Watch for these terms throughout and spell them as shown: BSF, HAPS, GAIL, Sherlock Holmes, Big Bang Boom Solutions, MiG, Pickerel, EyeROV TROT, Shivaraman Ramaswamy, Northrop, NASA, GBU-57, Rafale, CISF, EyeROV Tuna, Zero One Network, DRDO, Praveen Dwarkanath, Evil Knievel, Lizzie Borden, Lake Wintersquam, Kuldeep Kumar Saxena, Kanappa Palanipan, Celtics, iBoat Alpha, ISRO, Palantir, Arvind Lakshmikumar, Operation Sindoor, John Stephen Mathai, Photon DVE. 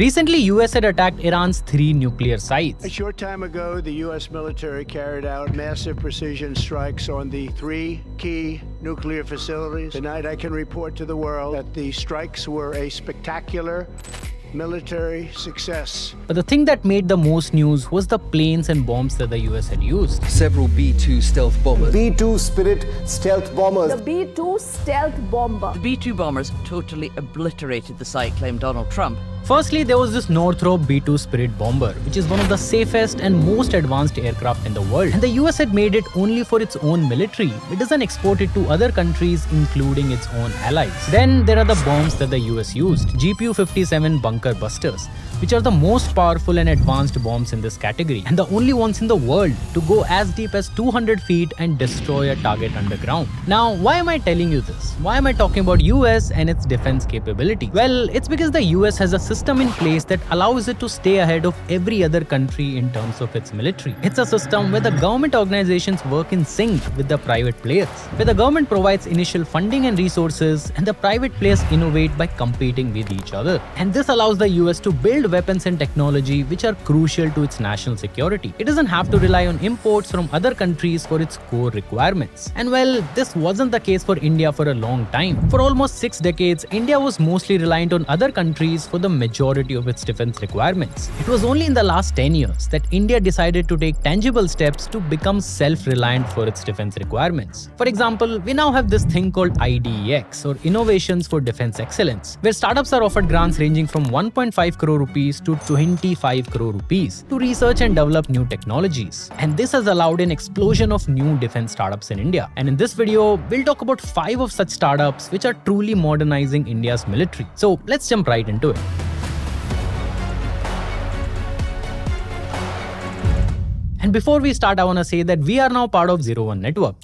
Recently, US had attacked Iran's 3 nuclear sites. A short time ago, the US military carried out massive precision strikes on the 3 key nuclear facilities. Tonight, I can report to the world that the strikes were a spectacular military success. But the thing that made the most news was the planes and bombs that the US had used. Several B-2 stealth bombers. B-2 Spirit stealth bombers. The B-2 stealth bomber. The B-2 bombers totally obliterated the site, claimed Donald Trump. Firstly, there was this Northrop B-2 Spirit bomber, which is one of the safest and most advanced aircraft in the world. And the US had made it only for its own military. It doesn't export it to other countries, including its own allies. Then there are the bombs that the US used, GBU-57 bunker busters, which are the most powerful and advanced bombs in this category, and the only ones in the world to go as deep as 200 feet and destroy a target underground. Now, why am I telling you this? Why am I talking about US and its defense capability? Well, it's because the US has a system in place that allows it to stay ahead of every other country in terms of its military. It's a system where the government organizations work in sync with the private players, where the government provides initial funding and resources, and the private players innovate by competing with each other. And this allows the US to build weapons and technology which are crucial to its national security. It doesn't have to rely on imports from other countries for its core requirements. And well, this wasn't the case for India for a long time. For almost 6 decades, India was mostly reliant on other countries for the majority of its defense requirements. It was only in the last 10 years that India decided to take tangible steps to become self-reliant for its defense requirements. For example, we now have this thing called IDEX, or Innovations for Defense Excellence, where startups are offered grants ranging from 1.5 crore rupees to 25 crore rupees to research and develop new technologies. And this has allowed an explosion of new defense startups in India. And in this video, we'll talk about 5 of such startups which are truly modernizing India's military. So let's jump right into it. And before we start, I want to say that we are now part of Zero One Network.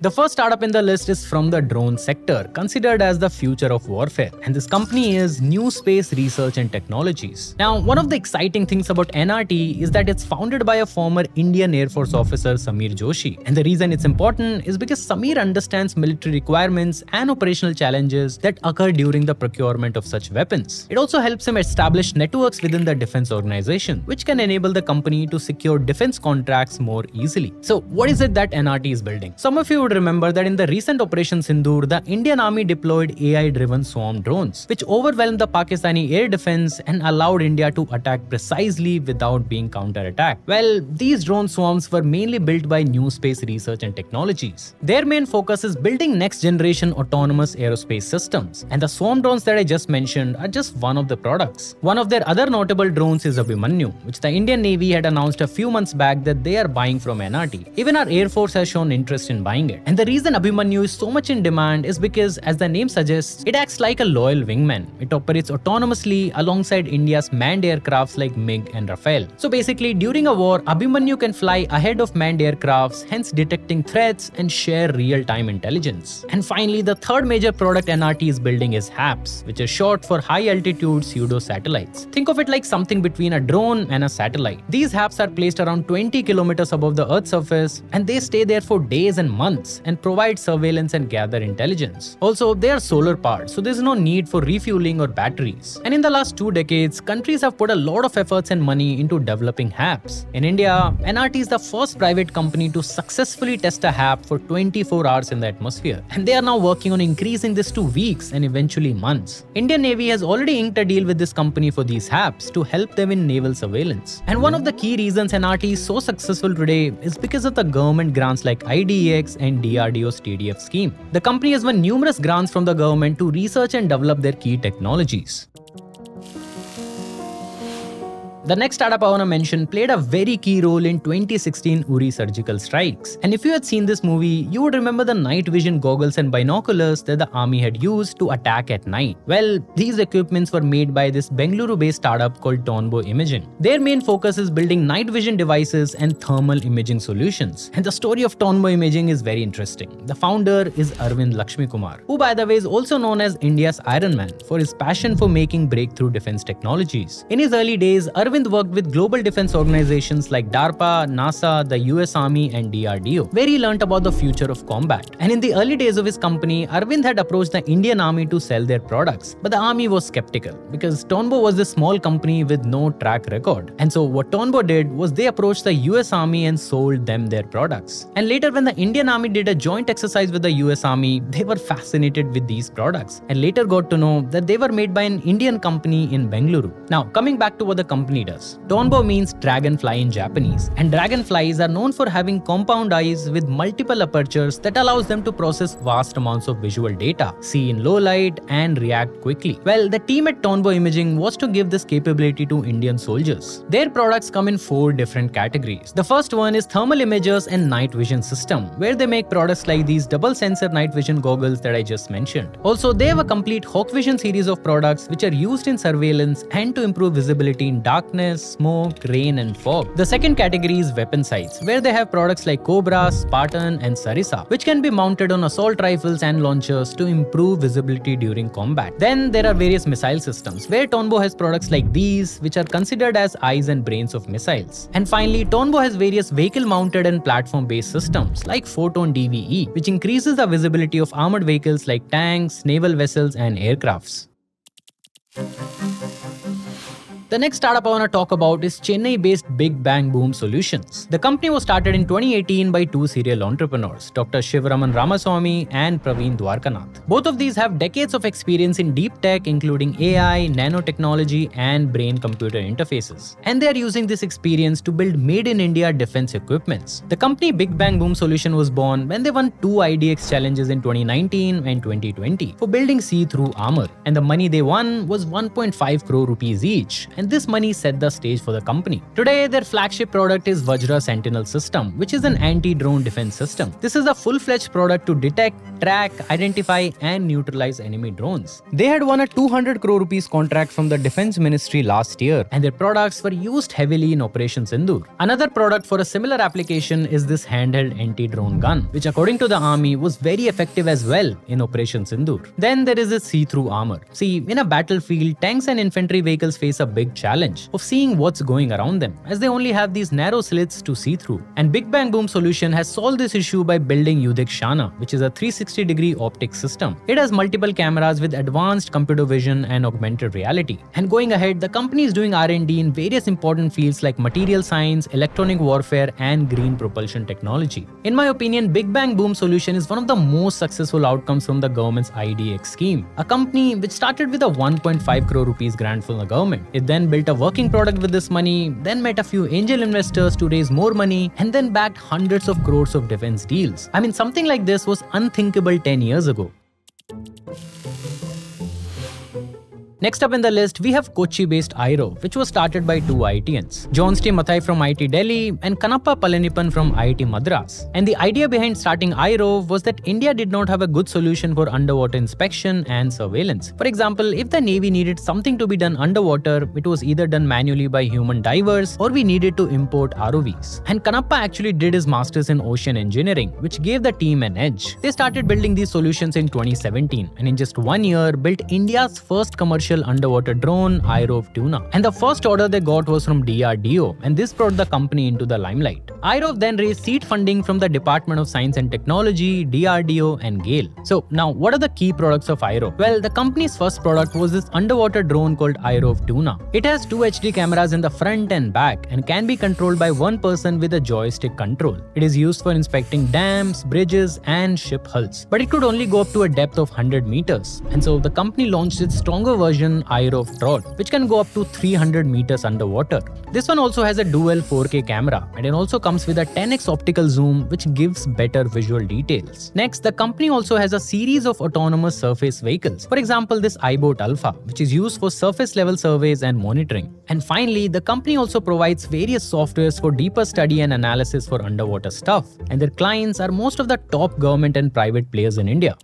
The first startup in the list is from the drone sector, considered as the future of warfare. And this company is New Space Research and Technologies. Now, one of the exciting things about NRT is that it's founded by a former Indian Air Force officer, Sameer Joshi. And the reason it's important is because Sameer understands military requirements and operational challenges that occur during the procurement of such weapons. It also helps him establish networks within the defense organization, which can enable the company to secure defense contracts more easily. So what is it that NRT is building? Some of you would remember that in the recent Operation Sindoor, the Indian Army deployed AI-driven swarm drones, which overwhelmed the Pakistani air defense and allowed India to attack precisely without being counterattacked. Well, these drone swarms were mainly built by New Space Research and Technologies. Their main focus is building next-generation autonomous aerospace systems, and the swarm drones that I just mentioned are just one of the products. One of their other notable drones is Abhimanyu, which the Indian Navy had announced a few months back that they are buying from NRT. Even our Air Force has shown interest in buying it. And the reason Abhimanyu is so much in demand is because, as the name suggests, it acts like a loyal wingman. It operates autonomously alongside India's manned aircrafts like MiG and Rafale. So basically, during a war, Abhimanyu can fly ahead of manned aircrafts, hence detecting threats and share real-time intelligence. And finally, the third major product NRT is building is HAPS, which is short for high-altitude pseudo-satellites. Think of it like something between a drone and a satellite. These HAPS are placed around 20 kilometers above the Earth's surface, and they stay there for days and months and provide surveillance and gather intelligence. Also, they are solar powered, so there's no need for refueling or batteries. And in the last 2 decades, countries have put a lot of efforts and money into developing HAPS. In India, NRT is the first private company to successfully test a HAP for 24 hours in the atmosphere. And they are now working on increasing this to weeks and eventually months. Indian Navy has already inked a deal with this company for these HAPS to help them in naval surveillance. And one of the key reasons NRT is so successful today is because of the government grants like IDEX and DRDO's TDF scheme. The company has won numerous grants from the government to research and develop their key technologies. The next startup I want to mention played a very key role in 2016 Uri surgical strikes. And if you had seen this movie, you would remember the night vision goggles and binoculars that the army had used to attack at night. Well, these equipments were made by this Bengaluru-based startup called Tonbo Imaging. Their main focus is building night vision devices and thermal imaging solutions. And the story of Tonbo Imaging is very interesting. The founder is Arvind Lakshmikumar, who by the way is also known as India's Iron Man for his passion for making breakthrough defense technologies. In his early days, Arvind Arvind worked with global defense organizations like DARPA, NASA, the US Army and DRDO, where he learnt about the future of combat. And in the early days of his company, Arvind had approached the Indian Army to sell their products. But the Army was skeptical because Tonbo was a small company with no track record. And so what Tonbo did was they approached the US Army and sold them their products. And later when the Indian Army did a joint exercise with the US Army, they were fascinated with these products and later got to know that they were made by an Indian company in Bengaluru. Now coming back to what the company does. Tonbo means dragonfly in Japanese, and dragonflies are known for having compound eyes with multiple apertures that allows them to process vast amounts of visual data, see in low light and react quickly. Well, the team at Tonbo Imaging was to give this capability to Indian soldiers. Their products come in 4 different categories. The first one is thermal imagers and night vision system, where they make products like these double sensor night vision goggles that I just mentioned. Also, they have a complete Hawk Vision series of products which are used in surveillance and to improve visibility in darkness, smoke, rain and fog. The second category is weapon sights, where they have products like Cobra, Spartan and Sarissa, which can be mounted on assault rifles and launchers to improve visibility during combat. Then there are various missile systems, where Tonbo has products like these, which are considered as eyes and brains of missiles. And finally, Tonbo has various vehicle mounted and platform based systems like Photon DVE, which increases the visibility of armored vehicles like tanks, naval vessels and aircrafts. The next startup I want to talk about is Chennai-based Big Bang Boom Solutions. The company was started in 2018 by 2 serial entrepreneurs, Dr. Shivaraman Ramaswamy and Praveen Dwarkanath. Both of these have decades of experience in deep tech, including AI, nanotechnology, and brain-computer interfaces. And they are using this experience to build made-in-India defense equipments. The company Big Bang Boom Solution was born when they won 2 IDEX challenges in 2019 and 2020 for building see-through armor. And the money they won was 1.5 crore rupees each. And this money set the stage for the company. Today, their flagship product is Vajra Sentinel System, which is an anti-drone defense system. This is a full-fledged product to detect, track, identify and neutralize enemy drones. They had won a 200 crore rupees contract from the Defense Ministry last year, and their products were used heavily in Operation Sindoor. Another product for a similar application is this handheld anti-drone gun, which according to the Army was very effective as well in Operation Sindoor. Then there is this see-through armor. See, in a battlefield, tanks and infantry vehicles face a big challenge of seeing what's going around them, as they only have these narrow slits to see through. And Big Bang Boom Solution has solved this issue by building Yudhikshana, which is a 360-degree optic system. It has multiple cameras with advanced computer vision and augmented reality. And going ahead, the company is doing R&D in various important fields like material science, electronic warfare, and green propulsion technology. In my opinion, Big Bang Boom Solution is one of the most successful outcomes from the government's IDX scheme, a company which started with a 1.5 crore rupees grant from the government. It then built a working product with this money, then met a few angel investors to raise more money, and then backed hundreds of crores of defense deals. I mean, something like this was unthinkable 10 years ago. Next up in the list, we have Kochi-based EyeROV, which was started by 2 IITians, John Stephen Mathai from IIT Delhi and Kanappa Palanipan from IIT Madras. And the idea behind starting EyeROV was that India did not have a good solution for underwater inspection and surveillance. For example, if the Navy needed something to be done underwater, it was either done manually by human divers or we needed to import ROVs. And Kanappa actually did his master's in ocean engineering, which gave the team an edge. They started building these solutions in 2017 and in just 1 year built India's first commercial underwater drone, EyeROV Tuna. And the first order they got was from DRDO, and this brought the company into the limelight. EyeROV then raised seed funding from the Department of Science and Technology, DRDO and GAIL. So now what are the key products of EyeROV? Well, the company's first product was this underwater drone called EyeROV Tuna. It has 2 HD cameras in the front and back and can be controlled by one person with a joystick control. It is used for inspecting dams, bridges and ship hulls. But it could only go up to a depth of 100 meters. And so the company launched its stronger version, EyeROV TROT, which can go up to 300 meters underwater. This one also has a dual 4K camera, and it also comes with a 10x optical zoom, which gives better visual details. Next, the company also has a series of autonomous surface vehicles. For example, this iBoat Alpha, which is used for surface level surveys and monitoring. And finally, the company also provides various softwares for deeper study and analysis for underwater stuff. And their clients are most of the top government and private players in India.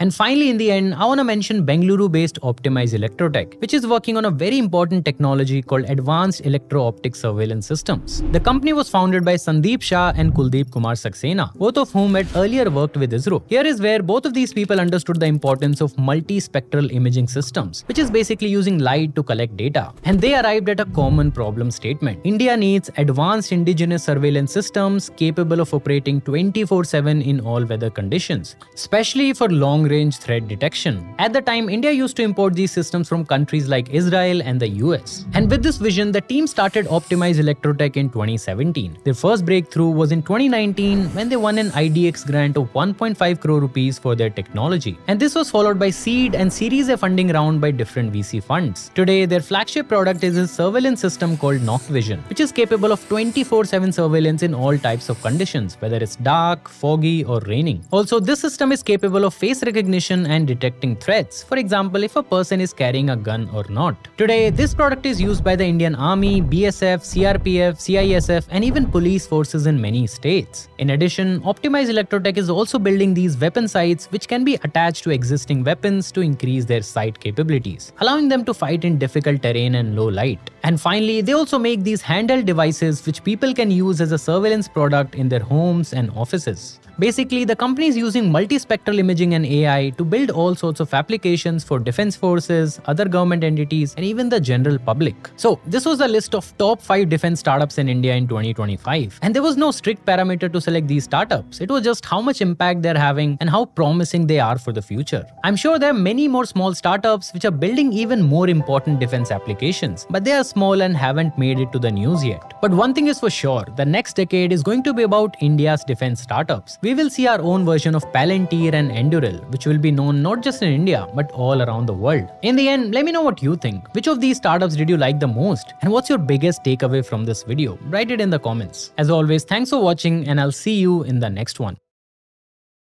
And finally, in the end, I want to mention Bengaluru-based Optimized Electrotech, which is working on a very important technology called Advanced Electro-Optic Surveillance Systems. The company was founded by Sandeep Shah and Kuldeep Kumar Saxena, both of whom had earlier worked with ISRO. Here is where both of these people understood the importance of multispectral imaging systems, which is basically using light to collect data. And they arrived at a common problem statement. India needs advanced indigenous surveillance systems capable of operating 24/7 in all weather conditions, especially for long-range threat detection. At the time, India used to import these systems from countries like Israel and the US. And with this vision, the team started Optimized Electrotech in 2017. Their first breakthrough was in 2019 when they won an IDEX grant of 1.5 crore rupees for their technology. And this was followed by seed and Series A funding round by different VC funds. Today, their flagship product is a surveillance system called Noctvision, which is capable of 24/7 surveillance in all types of conditions, whether it's dark, foggy, or raining. Also, this system is capable of face recognition and detecting threats, for example, if a person is carrying a gun or not. Today, this product is used by the Indian Army, BSF, CRPF, CISF, and even police forces in many states. In addition, Optimized Electrotech is also building these weapon sights, which can be attached to existing weapons to increase their sight capabilities, allowing them to fight in difficult terrain and low light. And finally, they also make these handheld devices which people can use as a surveillance product in their homes and offices. Basically, the company is using multispectral imaging and AI to build all sorts of applications for defense forces, other government entities, and even the general public. So, this was a list of top 5 defense startups in India in 2025. And there was no strict parameter to select these startups. It was just how much impact they're having and how promising they are for the future. I'm sure there are many more small startups which are building even more important defense applications, but they are small and haven't made it to the news yet. But one thing is for sure, the next decade is going to be about India's defense startups. We will see our own version of Palantir and Enduril, which will be known not just in India, but all around the world. In the end, let me know what you think. Which of these startups did you like the most? And what's your biggest takeaway from this video? Write it in the comments. As always, thanks for watching and I'll see you in the next one.